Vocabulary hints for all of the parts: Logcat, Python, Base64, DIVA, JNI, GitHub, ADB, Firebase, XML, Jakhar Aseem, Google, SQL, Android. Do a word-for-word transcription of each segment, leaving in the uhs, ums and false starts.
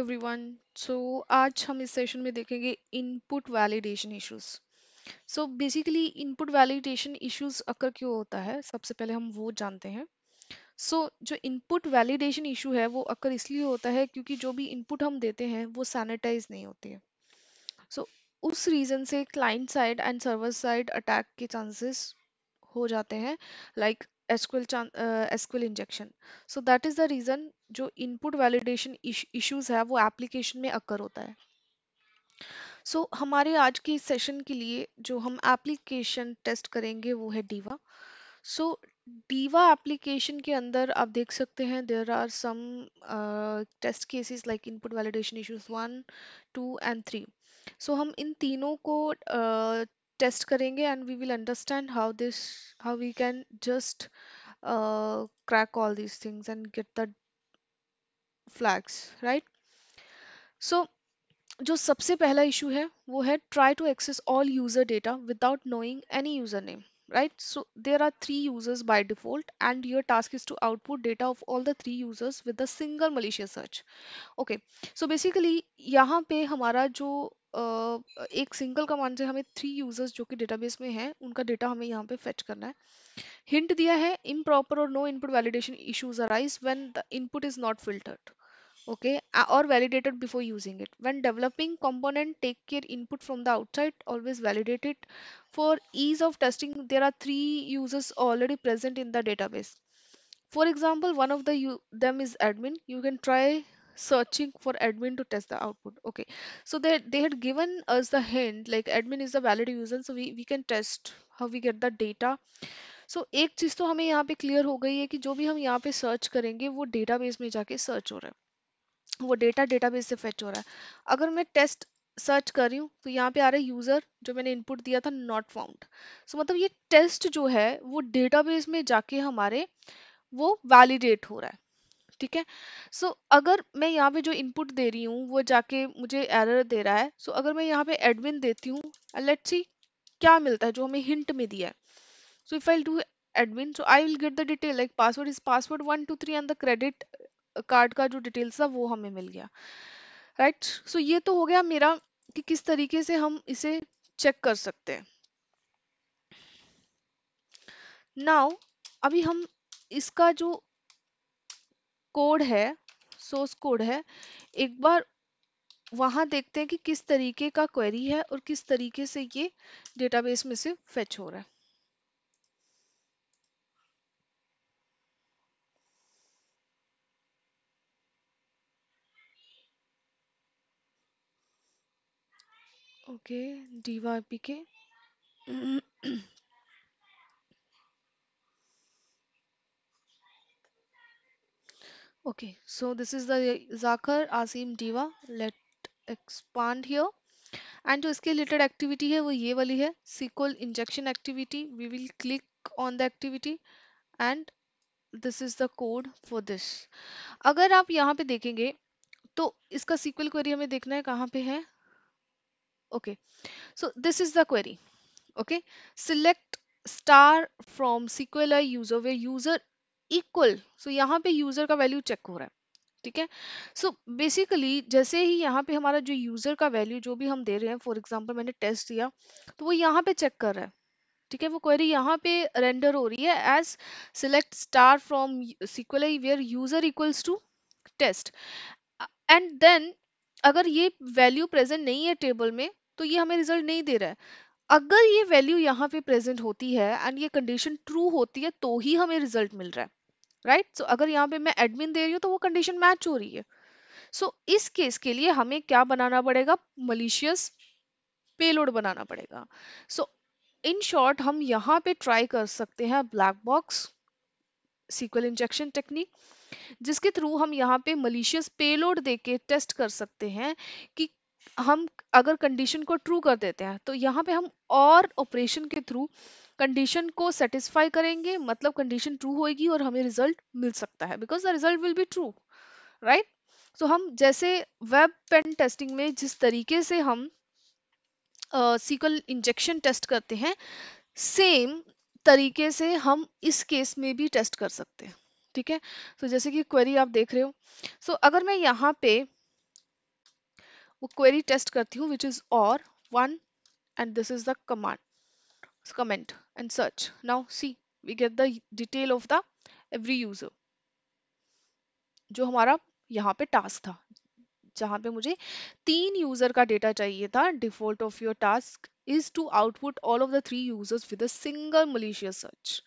Everyone. सो आज हम इस सेशन में देखेंगे input validation issues. So basically input validation issues अक्सर क्यों होता है, सबसे पहले हम वो जानते हैं। सो so, जो इनपुट वैलिडेशन इशू है वो अक्सर इसलिए होता है क्योंकि जो भी इनपुट हम देते हैं वो सैनिटाइज नहीं होती है। सो so, उस रीज़न से client side and server side attack के चांसेस हो जाते हैं, like S Q L injection. So that is the reason जो इनपुट वैलिडेशन इश्यूज है वो एप्लीकेशन में अक्कर होता है। सो so, हमारे आज के इस सेशन के लिए जो हम एप्लीकेशन टेस्ट करेंगे वो है डीवा। सो डीवा एप्लीकेशन के अंदर आप देख सकते हैं there are some test cases like input validation issues one two and three. So हम इन तीनों को uh, टेस्ट करेंगे and we will understand how this how we can just crack all this things and get the flags, right. So जो सबसे पहला issue है वो है try to access all user data without knowing any user name, right. So there are three users by default and your task is to output data of all the three users with a single malicious search. Okay, so basically यहाँ पे हमारा जो Uh, एक single command से हमें three users जो कि database में हैं उनका डेटा हमें यहाँ पे फेच करना है। हिंट दिया है इम्प्रॉपर और no input validation issues arise when the input is not filtered, okay, और validated before using it. When developing component take care input from the outside, always validate it for ease of testing. There are three users already present in the database. For example, one of the them is admin, you can try searching for admin to test the output. Okay, so they they had given us the hint like admin is the valid user, so we we can test how we get the data. So एक चीज तो हमें यहाँ पे clear हो गई है कि जो भी हम यहाँ पे सर्च करेंगे वो डेटाबेस में जाके सर्च हो रहा है, वो डेटा डेटाबेस से फेच हो रहा है। अगर मैं टेस्ट सर्च कर रही हूँ तो यहाँ पे आ रहा है यूजर जो मैंने इनपुट दिया था नॉट फाउंड। सो मतलब ये टेस्ट जो है वो डेटाबेस में जाके हमारे वो वैलिडेट हो रहा है, ठीक है। सो so, अगर मैं यहाँ पे जो इनपुट दे रही हूँ वो जाके मुझे एरर दे रहा है। सो so, अगर मैं यहाँ पे एडमिन देती हूँ, लेट्स सी क्या मिलता है जो हमें हिंट में दिया है। So if I do admin, so I will get the detail like password is password one two three and the credit card का जो डिटेल्स था वो हमें मिल गया, राइट right? सो so, ये तो हो गया मेरा कि किस तरीके से हम इसे चेक कर सकते हैं। नाउ अभी हम इसका जो कोड है, सोर्स कोड है, एक बार वहाँ देखते हैं कि किस तरीके का क्वेरी है और किस तरीके से ये डेटाबेस में से फेच हो रहा है। Okay, DIVA APK. Okay, so this is the Jakhar Aseem DIVA. Let expand here. And जो इसके related activity है वो ये वाली है S Q L injection activity. We will click on the activity and this is the code for this. अगर आप यहाँ पे देखेंगे तो इसका S Q L query हमें देखना है कहाँ पे है। Okay, so this is the query. Okay, select star from S Q L I user where user equal. So so, यहाँ पे यूजर का वैल्यू चेक हो रहा है, ठीक है। सो बेसिकली जैसे ही यहाँ पे हमारा जो यूजर का वैल्यू जो भी हम दे रहे हैं, फॉर एग्जांपल मैंने टेस्ट दिया तो वो यहाँ पे चेक कर रहा है, ठीक है। वो क्वेरी यहाँ पे रेंडर हो रही है as select star from S Q L where user equals to test. And then अगर ये वैल्यू प्रेजेंट नहीं है टेबल में तो ये हमें रिजल्ट नहीं दे रहा है। अगर ये वैल्यू यहाँ पे प्रेजेंट होती है एंड ये कंडीशन ट्रू होती है तो ही हमें रिजल्ट मिल रहा है, राइट right? सो so, अगर यहाँ पे मैं एडमिन दे रही हूँ तो वो कंडीशन मैच हो रही है। सो so, इस केस के लिए हमें क्या बनाना पड़ेगा, मलिशियस पेलोड बनाना पड़ेगा। सो इन शॉर्ट हम यहाँ पे ट्राई कर सकते हैं black box S Q L injection technique, जिसके थ्रू हम यहाँ पे मलिशियस पेलोड देके टेस्ट कर सकते हैं कि हम अगर कंडीशन को ट्रू कर देते हैं तो यहाँ पे हम और ऑपरेशन के थ्रू कंडीशन को सेटिस्फाई करेंगे, मतलब कंडीशन ट्रू होगी और हमें रिजल्ट मिल सकता है because the result will be true, right. So हम जैसे वेब पेन टेस्टिंग में जिस तरीके से हम S Q L injection test करते हैं, सेम तरीके से हम इस केस में भी टेस्ट कर सकते हैं, ठीक है। सो so, जैसे कि क्वेरी आप देख रहे हो। सो so, अगर मैं यहाँ पे वो क्वेरी टेस्ट करती हूँ विच इज और one and this is the command comment and search. Now see we get the detail of the every user जो हमारा यहाँ पे task था जहाँ पे मुझे तीन user का data चाहिए था. Default of your task is to output all of the three users with a single malicious search.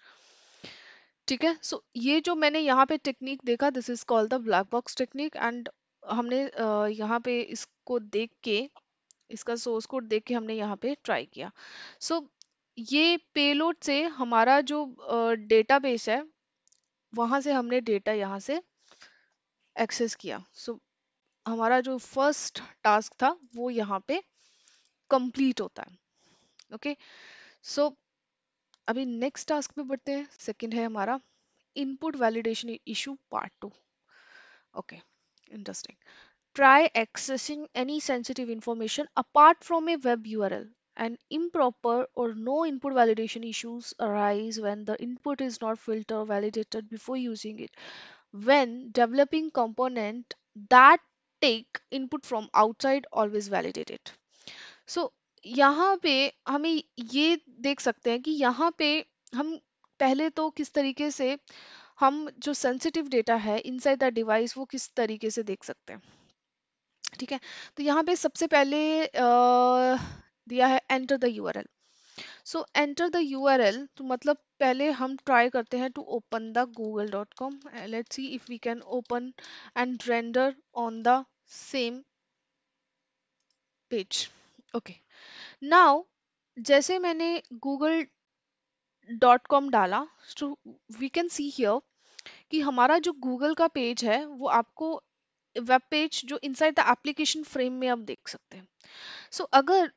ठीक है. So ये जो मैंने यहाँ पे technique देखा this is called the black box technique and हमने यहाँ पे इसको देख के इसका source code देख के हमने यहाँ पे try किया. So ये पेलोड से हमारा जो डेटाबेस uh, है वहाँ से हमने डेटा यहाँ से एक्सेस किया. सो so, हमारा जो फर्स्ट टास्क था वो यहाँ पे कंप्लीट होता है. Okay okay? सो so, अभी नेक्स्ट टास्क में बढ़ते हैं. सेकंड है हमारा input validation issue part two. Okay interesting. Try accessing any sensitive information apart from a web URL. An improper or no input validation issues arise when the input is not filtered or validated before using it. When developing component that take input from outside, always validate it. So यहाँ पे हमें ये देख सकते हैं कि यहाँ पे हम पहले तो किस तरीके से हम जो sensitive data है inside the device वो किस तरीके से देख सकते हैं. ठीक है. तो यहाँ पे सबसे पहले आ, दिया है enter the U R L. So enter the U R L तो मतलब पहले हम ट्राई करते हैं to open the Google dot com. Let's see if we can open and render on the same page. Okay now जैसे मैंने Google dot com डाला तो वी कैन सी हियर कि हमारा जो गूगल का पेज है वो आपको वेब पेज जो इनसाइड द एप्लीकेशन फ्रेम में आप देख सकते हैं. सो so, अगर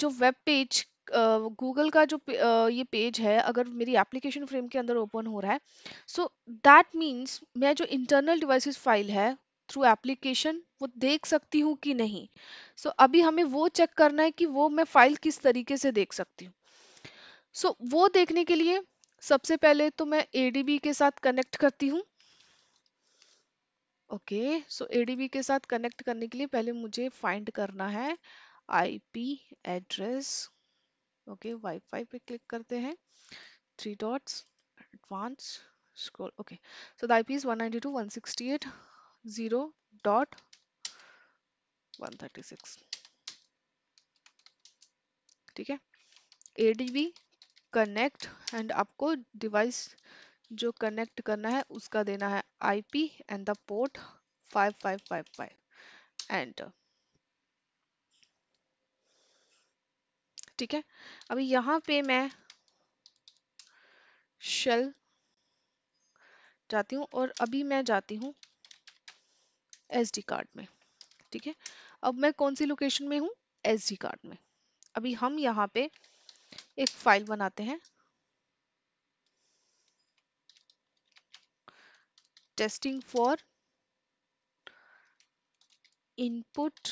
जो वेब पेज गूगल का जो uh, ये पेज है अगर मेरी एप्लीकेशन फ्रेम के अंदर ओपन हो रहा है सो दैट मीन्स मैं जो इंटरनल डिवाइसेस फाइल है थ्रू एप्लीकेशन वो देख सकती हूँ कि नहीं. सो so, अभी हमें वो चेक करना है कि वो मैं फाइल किस तरीके से देख सकती हूँ. सो so, वो देखने के लिए सबसे पहले तो मैं एडीबी के साथ कनेक्ट करती हूँ. ओके सो एडीबी के साथ कनेक्ट करने के लिए पहले मुझे फाइंड करना है आईपी एड्रेस. ओके वाईफाई पे क्लिक करते हैं three dots advance scroll. Okay so the IP is one ninety two dot one sixty eight dot one thirty six. ठीक है. एडीबी कनेक्ट एंड आपको डिवाइस जो कनेक्ट करना है उसका देना है IP and the port five five five five enter. ठीक है. अभी यहाँ पे मैं शेल जाती हूँ और अभी मैं जाती हूँ एसडी कार्ड में. ठीक है. अब मैं कौन सी लोकेशन में हूँ? एसडी कार्ड में. अभी हम यहाँ पे एक फाइल बनाते हैं testing for input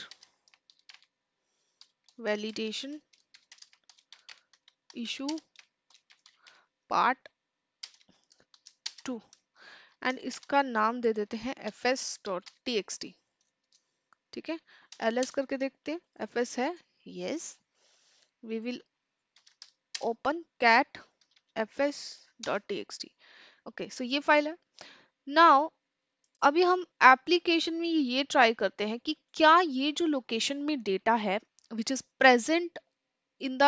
validation issue part two and इसका नाम दे देते हैं F S dot T X T. ठीक है. एल एस करके देखते हैं एफ एस है. Yes we will open cat F S dot T X T. Okay so ये फाइल है. नाउ अभी हम एप्लीकेशन में ये ट्राई करते हैं कि क्या ये जो लोकेशन में डेटा है which is present in the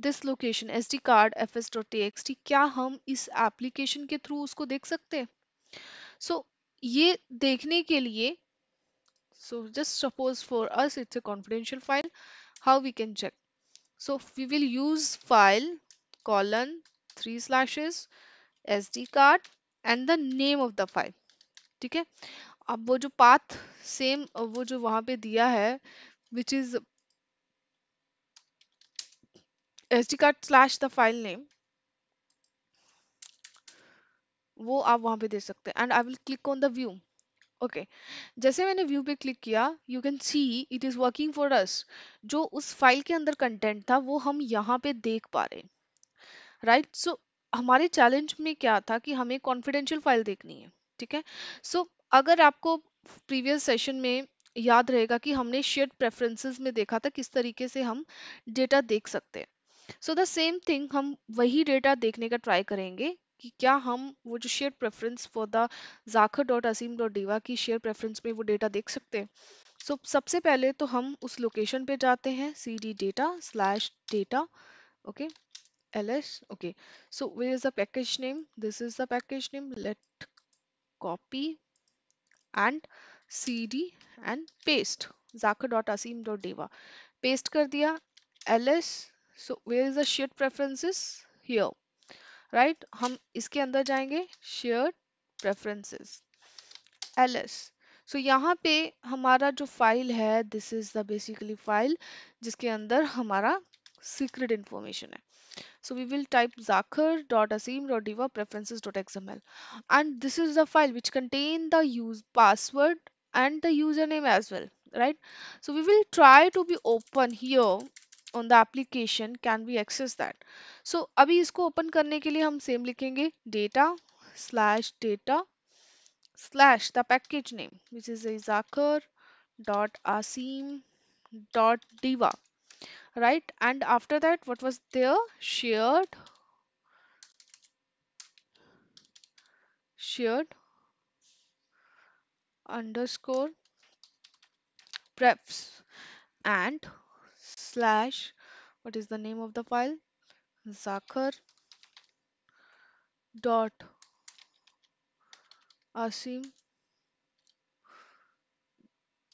this location S D card F S dot T X T क्या हम इस एप्लीकेशन के थ्रू उसको देख सकते हैं. सो so, ये देखने के लिए so just suppose for us it's a confidential file. How we can check? So we will use file colon three slashes S D card and the name of the file. ठीक है. अब वो जो path same वो जो वहाँ पे दिया है which is S D card slash the file name वो आप वहां पे दे सकते हैं and I will click on the view. Okay जैसे मैंने व्यू पे क्लिक किया you can see it is working for us. जो उस फाइल के अंदर कंटेंट था वो हम यहाँ पे देख पा रहे हैं. राइट. सो हमारे चैलेंज में क्या था कि हमें कॉन्फिडेंशियल फाइल देखनी है. ठीक है. सो so, अगर आपको प्रीवियस सेशन में याद रहेगा कि हमने शेयर्ड प्रेफरेंसेस में देखा था किस तरीके से हम डेटा देख सकते हैं. सो द सेम थिंग, हम वही डेटा देखने का ट्राई करेंगे कि क्या हम वो जो share preference for the Jakhar dot Asim dot diva की शेयर प्रेफरेंस में वो डेटा देख सकते हैं. सो so, सबसे पहले तो हम उस लोकेशन पे जाते हैं, C D data slash data okay L S okay. So where is the package name, this is the package name, let copy and C D and paste Jakhar dot Asim dot diva, paste कर दिया L S. So where is the share preferences here right right? हम इसके अंदर जाएंगे shared preferences L S. So यहाँ पे हमारा जो फाइल है this is the basically file जिसके अंदर हमारा सीक्रेट इन्फॉर्मेशन है. So we will type Jakhar dot Asim dot diva preferences dot XML and this is the file which contain the use password and the user name as well right. So we will try to be open here on the application, can we access that. So अभी इसको open करने के लिए हम same लिखेंगे data slash data slash the package name which is Jakhar dot Asim dot diva right. And after that what was there shared shared underscore prefs and slash what is the name of the file Zakhar dot Aseem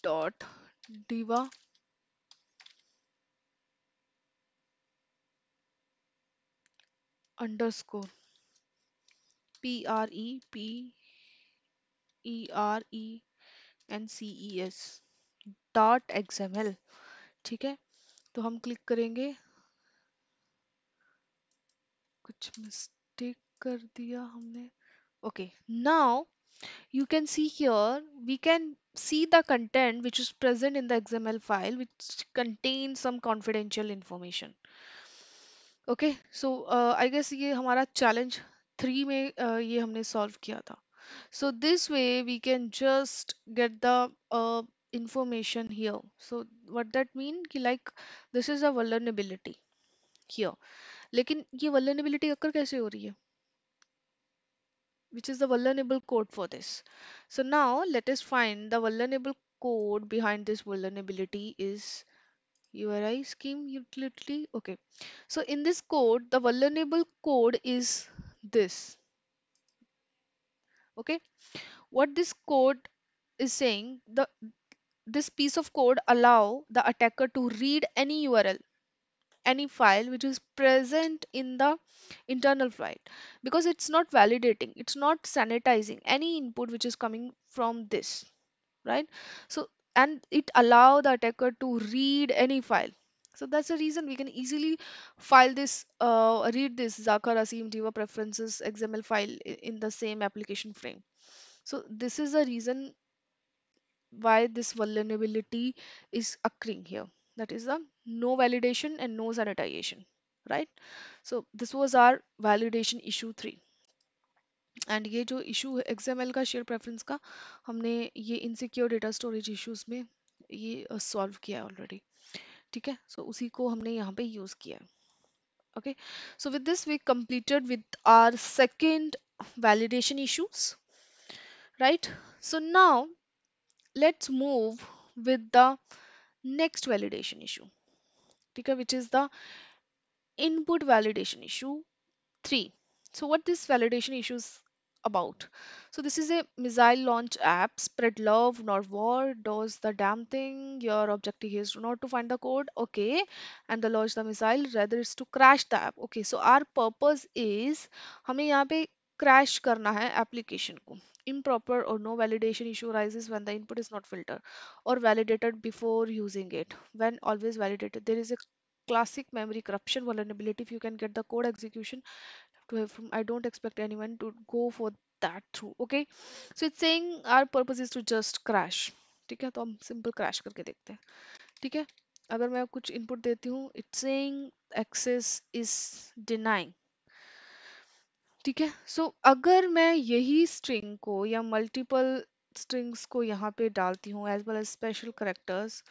dot diva underscore p r e p e r e n c e s dot xml. ठीक है, तो हम click करेंगे. कुछ mistake कर दिया हमने. Okay, now you can see here we can see the content which is present in the XML file which contain some confidential information. Okay, so I guess ये हमारा चैलेंज थ्री में uh, ये हमने solve किया था. So this way we can just get the information here. So what that mean कि like this is a vulnerability here. लेकिन ये vulnerability अक्कर कैसे हो रही है? Which is the vulnerable code for this? So now let us find the vulnerable code behind this vulnerability is U R I scheme utility. Okay. So in this code, the vulnerable code is this. Okay. What this code is saying, the this piece of code allow the attacker to read any U R L, any file which is present in the internal file, because it's not validating, it's not sanitizing any input which is coming from this right. So and it allow the attacker to read any file. So that's the reason we can easily file this uh, read this Zakhar Aseem Diva preferences X M L file in the same application frame. So this is the reason why this vulnerability is occurring here, that is the no validation and no sanitization right. So this was our validation issue three. And ये जो issue X M L का share preference का हमने ये insecure data storage issues में ये solve किया है ऑलरेडी. ठीक है, सो उसी को हमने यहाँ पे यूज किया है. Okay, so with this we completed with our second validation issues right. So now let's move with the next validation issue, okay, which is the input validation issue three. So what this validation issue is about? So this is a missile launch app, spread love not war, does the damn thing, your objective is not to find the code, okay, and the launch the missile, rather is to crash the app. Okay, so our purpose is हमें यहाँ पे crash करना है application को. improper or no validation issue arises when the input is not filtered or validated before using it. When always validated, there is a classic memory corruption vulnerability. If you can get the code execution to have from, I don't expect anyone to go for that through. Okay, so it's saying our purpose is to just crash. ठीक है, तो हम simple crash करके देखते हैं. ठीक है, अगर मैं कुछ input देती हूँ, it's saying access is denying. ठीक है, सो so, अगर मैं यही स्ट्रिंग को या मल्टीपल स्ट्रिंग्स को यहाँ पे डालती हूँ as well as special characters,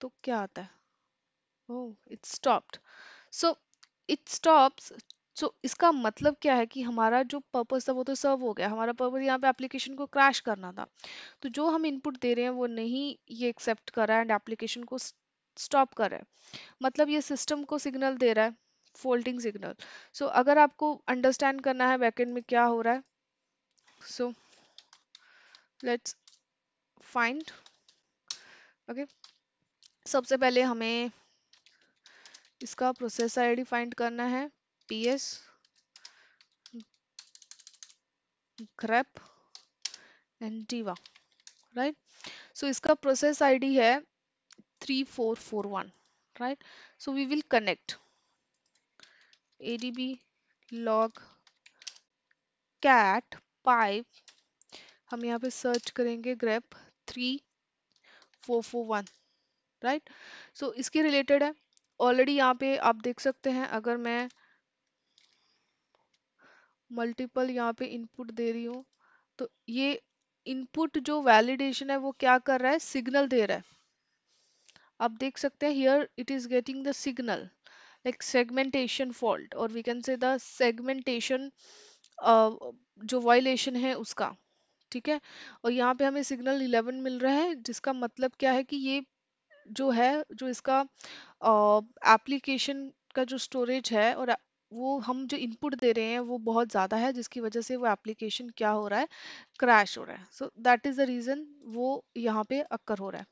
तो क्या आता है, oh it stopped, so it stops. So इसका मतलब क्या है कि हमारा जो पर्पस था वो तो सर्व हो गया, हमारा पर्पस यहाँ पे एप्लीकेशन को क्रैश करना था, तो जो हम इनपुट दे रहे हैं वो नहीं ये एक्सेप्ट कर रहा है एंड एप्लीकेशन को स्टॉप कर रहा है, मतलब ये सिस्टम को सिग्नल दे रहा है, फोल्डिंग सिग्नल। सो अगर आपको अंडरस्टैंड करना है बैकेंड में क्या हो रहा है, सो लेट्स फाइंड, ओके सबसे पहले हमें इसका प्रोसेसर आईडी फाइंड करना है, ps grep and diva, right. So इसका प्रोसेस आईडी है three four four one, right. So we will connect adb log cat pipe, हम यहाँ पे सर्च करेंगे grep three four four one, right. So इसके related है ऑलरेडी, यहाँ पे आप देख सकते हैं अगर मैं मल्टीपल यहाँ पे इनपुट दे रही हूँ तो ये इनपुट जो वैलिडेशन है वो क्या कर रहा है, सिग्नल दे रहा है। आप देख सकते हैं here it is getting the signal like segmentation fault, और we can say the segmentation जो वायलेशन है उसका, ठीक है। और यहाँ पे हमें सिग्नल इलेवन मिल रहा है, जिसका मतलब क्या है कि ये जो है जो इसका एप्लीकेशन uh, का जो स्टोरेज है और वो हम जो इनपुट दे रहे हैं वो बहुत ज़्यादा है, जिसकी वजह से वो एप्लीकेशन क्या हो रहा है, क्रैश हो रहा है। So that is the reason वो यहाँ पे अक्कर हो रहा है,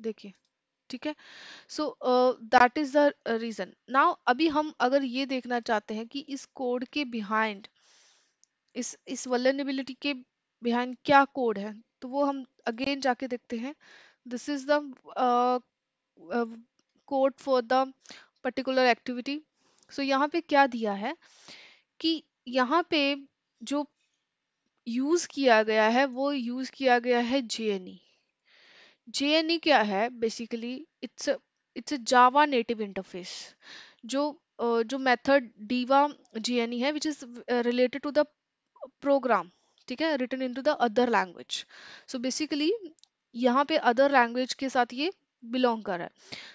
देखिए, ठीक है। So that is the reason. Now अभी हम अगर ये देखना चाहते हैं कि इस कोड के बिहाइंड, इस इस वल्नरेबिलिटी के बिहाइंड क्या कोड है, तो वो हम अगेन जाके देखते हैं। This is the code for the particular activity. So यहाँ पे क्या दिया है कि यहाँ पे जो यूज़ किया गया है वो यूज़ किया गया है जे एन ई। जे एन ई क्या है basically, it's it's a Java native interface. जो uh, जो method diva J N E है which is related to the program, ठीक है, written in to the other language. So basically यहाँ पे अदर लैंग्वेज के साथ ये बिलोंग कर रहा है।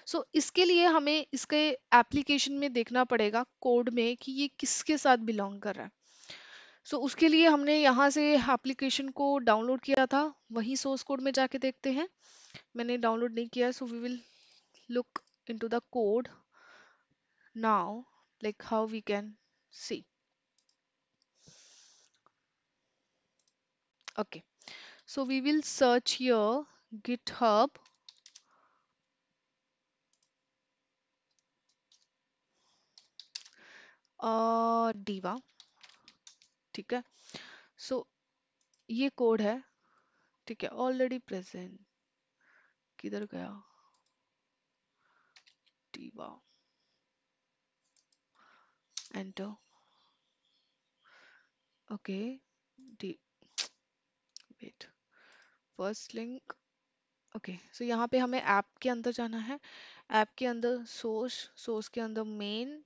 सो so, इसके लिए हमें इसके एप्लीकेशन में देखना पड़ेगा कोड में कि ये किसके साथ बिलोंग कर रहा है। सो so, उसके लिए हमने यहाँ से एप्लीकेशन को डाउनलोड किया था, वही सोर्स कोड में जाके देखते हैं। मैंने डाउनलोड नहीं किया, so we will look into the code now like how we can see. Okay so we will search here GitHub, diva, ठीक है। सो so, ये कोड है, ठीक है, ऑलरेडी प्रेजेंट, किधर गया diva, enter, okay D, wait, first link, okay. So यहाँ पे हमें ऐप के अंदर जाना है, ऐप के अंदर सोर्स, सोर्स के अंदर मेन,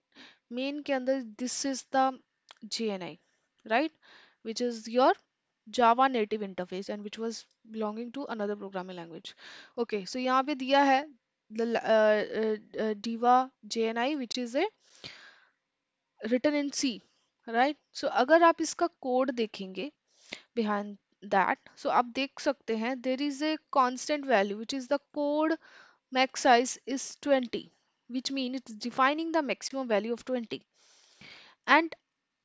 मेन के अंदर this is the J N I, right, which is your Java native interface and which was belonging to another programming language. Okay so यहाँ पे दिया है diva J N I which is a written in C, right. So अगर आप इसका code देखेंगे behind that, सो आप देख सकते हैं there is a constant value which is the code max size is twenty, which mean it's defining the maximum value of twenty. and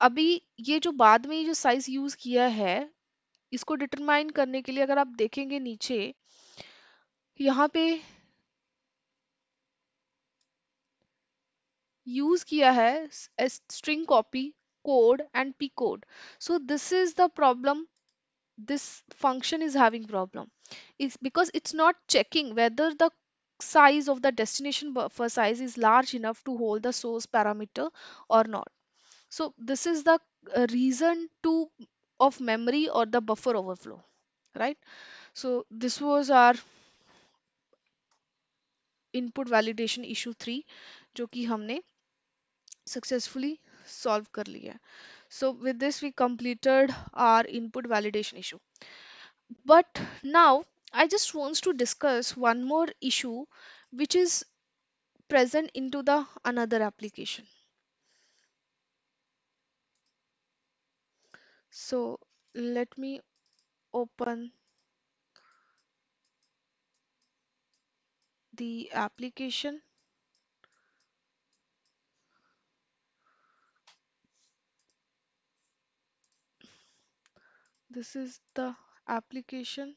अभी ये जो बाद में ये जो size use किया है इसको determine करने के लिए अगर आप देखेंगे नीचे यहाँ पे use किया है string copy code and p code, so this is the problem, this function is having problem, it's because it's not checking whether the size of the destination buffer size is large enough to hold the source parameter or not. So this is the reason to of memory or the buffer overflow, right? So this was our input validation issue three, जो कि हमने successfully solve कर लिया है। So with this, we completed our input validation issue. But now I just want to discuss one more issue which is present into the another application. So let me open the application. This is the application.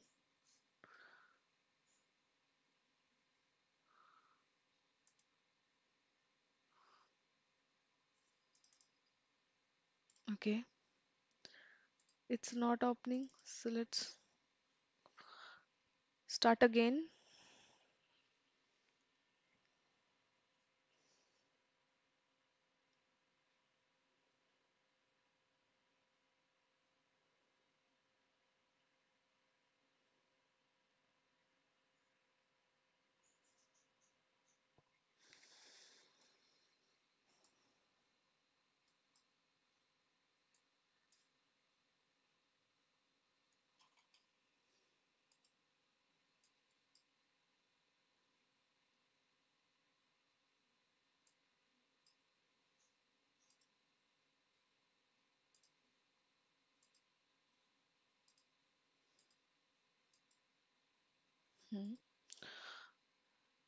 Okay, it's not opening, so let's start again.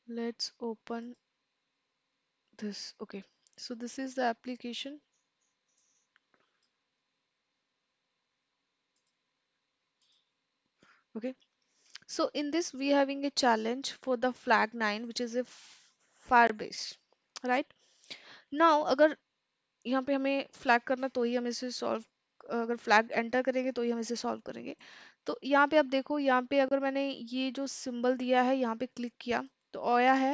Let's open this. Okay, so this is the application. Okay, so in this we are having a challenge for the flag nine, which is a Firebase, right? Now अगर यहाँ पे हमें flag करना तो ही हम इसे solve, अगर flag enter करेंगे तो ही हम इसे सॉल्व करेंगे. तो यहाँ पे आप देखो, यहाँ पे अगर मैंने ये जो सिंबल दिया है यहाँ पे क्लिक किया तो आया है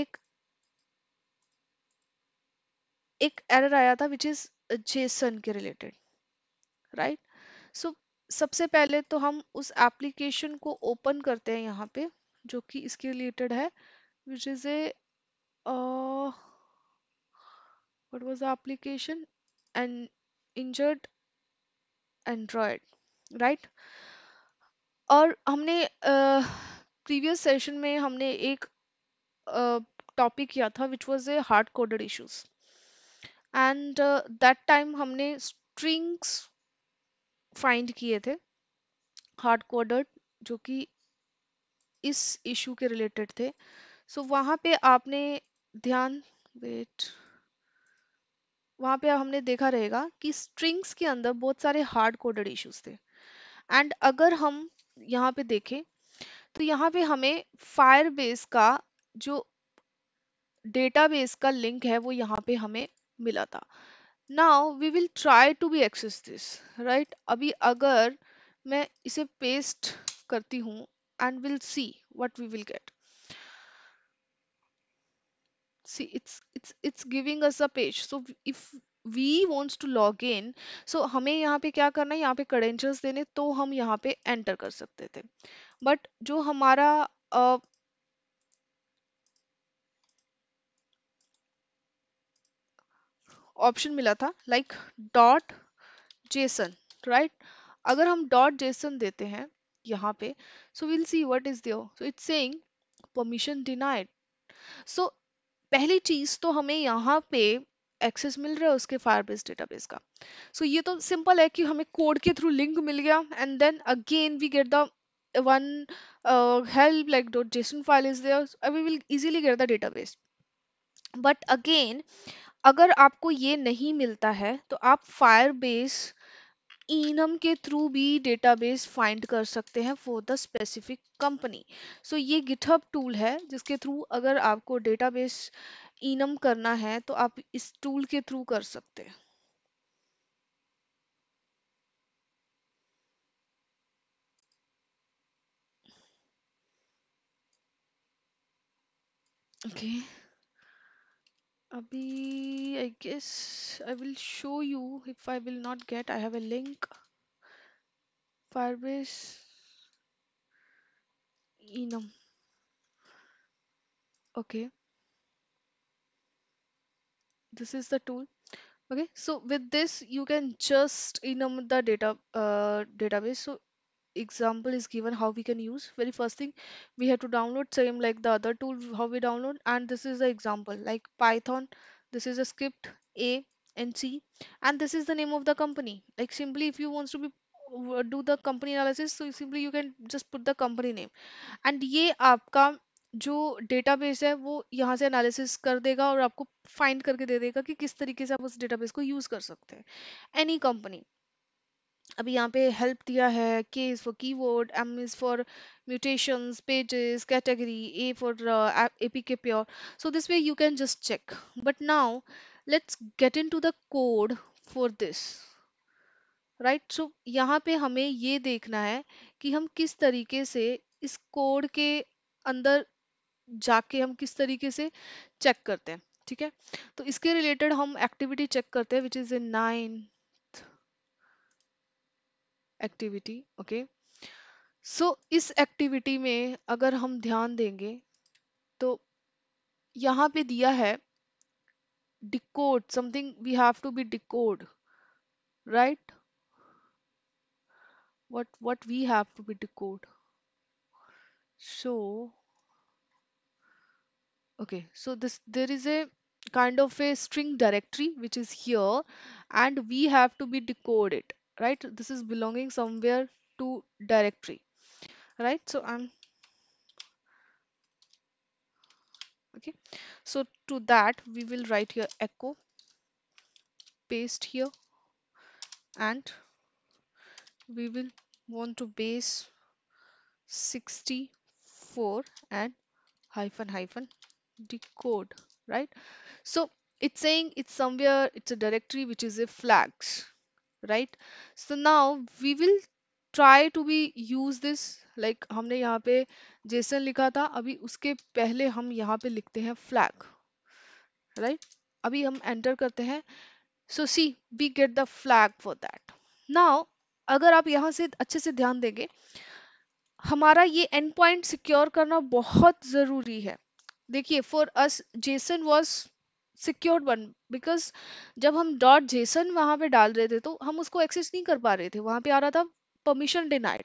एक एक एरर आया था विच इज जेसन के रिलेटेड, राइट? सो सबसे पहले तो हम उस एप्लीकेशन को ओपन करते हैं यहाँ पे जो कि इसके रिलेटेड है, which is a what was the application and injured Android, right? और हमने प्रीवियस uh, सेशन में हमने एक टॉपिक uh, किया था which was a hard coded issues, and that time हमने स्ट्रिंग्स फाइंड किए थे हार्ड कोडेड जो कि इस इशू के रिलेटेड थे. सो so, वहाँ पे आपने ध्यान वेट वहाँ पे हमने देखा रहेगा कि स्ट्रिंग्स के अंदर बहुत सारे हार्ड कोडेड इश्यूज थे. एंड अगर हम यहाँ पे देखें तो यहाँ पे हमें फायरबेस का जो डेटाबेस का लिंक है वो यहाँ पे हमें मिला था. Now we will try to be access this, right? अभी अगर मैं इसे पेस्ट करती हूँ and will see what we will get. See, it's it's it's giving us a page. So if we wants to log in, so हमें यहाँ पे क्या करना है, यहाँ पे credentials देने, तो हम यहाँ पे enter कर सकते थे. But जो हमारा uh, option मिला था like dot json, right? अगर हम dot json देते हैं यहाँ पे, so we'll see what is there. So it's saying permission denied. So पहली चीज तो हमें यहाँ पे एक्सेस मिल रहा है उसके फायरबेस डेटाबेस का. सो so, ये तो सिंपल है कि हमें कोड के थ्रू लिंक मिल गया, and then again we get the one help like dot JSON file is there, we will easily get the database. But again अगर आपको ये नहीं मिलता है तो आप फायरबेस इनम के थ्रू भी डेटाबेस फाइंड कर सकते हैं for the specific company. So ये गिटहब टूल है जिसके थ्रू अगर आपको डेटाबेस इनम करना है तो आप इस टूल के थ्रू कर सकते हैं. Okay okay. Abhi, I guess I will show you if I will not get. I have a link. Firebase enum. Okay. This is the tool. Okay, so with this you can just enum the data uh, database. So example is given how we can use. Very first thing we have to download, same like the other tool how we download, and this is the example like Python. This is a script A and C, and this is the name of the company. Like simply if you want to be do the company analysis, so simply you can just put the company name, and ये आपका जो database है वो यहाँ से analysis कर देगा और आपको फाइंड करके दे देगा कि किस तरीके से आप उस डेटाबेस को यूज कर सकते हैं. एनी कंपनी, अभी यहाँ पे हेल्प दिया है. K is for keyword, M is for mutations, pages, category, A for APK pure. So this way you can just check. But now let's get into the code for this, right. So यहाँ पे हमें ये देखना है कि हम किस तरीके से इस कोड के अंदर जाके हम किस तरीके से चेक करते हैं. ठीक है, तो इसके रिलेटेड हम एक्टिविटी चेक करते हैं, which is a ninth activity. Okay, so इस एक्टिविटी में अगर हम ध्यान देंगे तो यहाँ पे दिया है decode something, we have to be decode, right. What what we have to be decode. So okay, so this there is a kind of a string directory which is here, and we have to be decoded, right. This is belonging somewhere to directory, right. So I'm okay. So to that we will write here echo, paste here, and we will want to base sixty. four and hyphen hyphen decode, right. So it's saying it's somewhere, it's a directory which is a flags, right. So now we will try to be use this, like हमने यहाँ पे JSON लिखा था, अभी उसके पहले हम यहाँ पे लिखते हैं flag, right. अभी हम enter करते हैं, so see we get the flag for that. Now अगर आप यहाँ से अच्छे से ध्यान देंगे, हमारा ये एंड पॉइंट सिक्योर करना बहुत ज़रूरी है. देखिए for us JSON was secured one, because जब हम डॉट जेसन वहाँ पे डाल रहे थे तो हम उसको एक्सेस नहीं कर पा रहे थे, वहाँ पे आ रहा था परमिशन डिनाइड.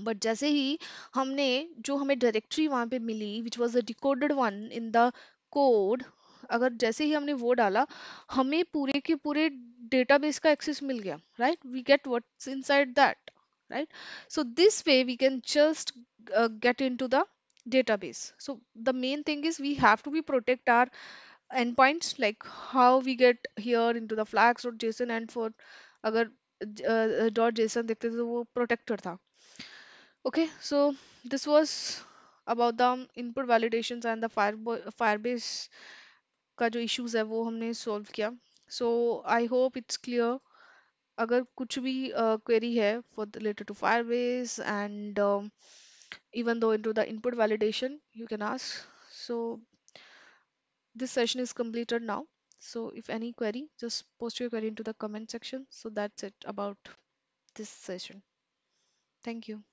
बट जैसे ही हमने जो हमें डायरेक्टरी वहाँ पे मिली which was a decoded one in the code, अगर जैसे ही हमने वो डाला हमें पूरे के पूरे डेटाबेस का एक्सेस मिल गया, right. We get what's inside that, right. So this way we can just uh, get into the database. So the main thing is we have to be protect our endpoints, like how we get here into the flags or JSON, and for अगर dot uh, JSON देखते थे तो वो protected था. Okay, so this was about the input validations and the Firebase का जो issues है वो हमने solve किया. So I hope it's clear. अगर कुछ भी क्वेरी uh, है for related to Firebase and even though into the input validation, you can ask. So this session is completed now. So if any query, just post your query into the comment section. So that's it about this session. Thank you.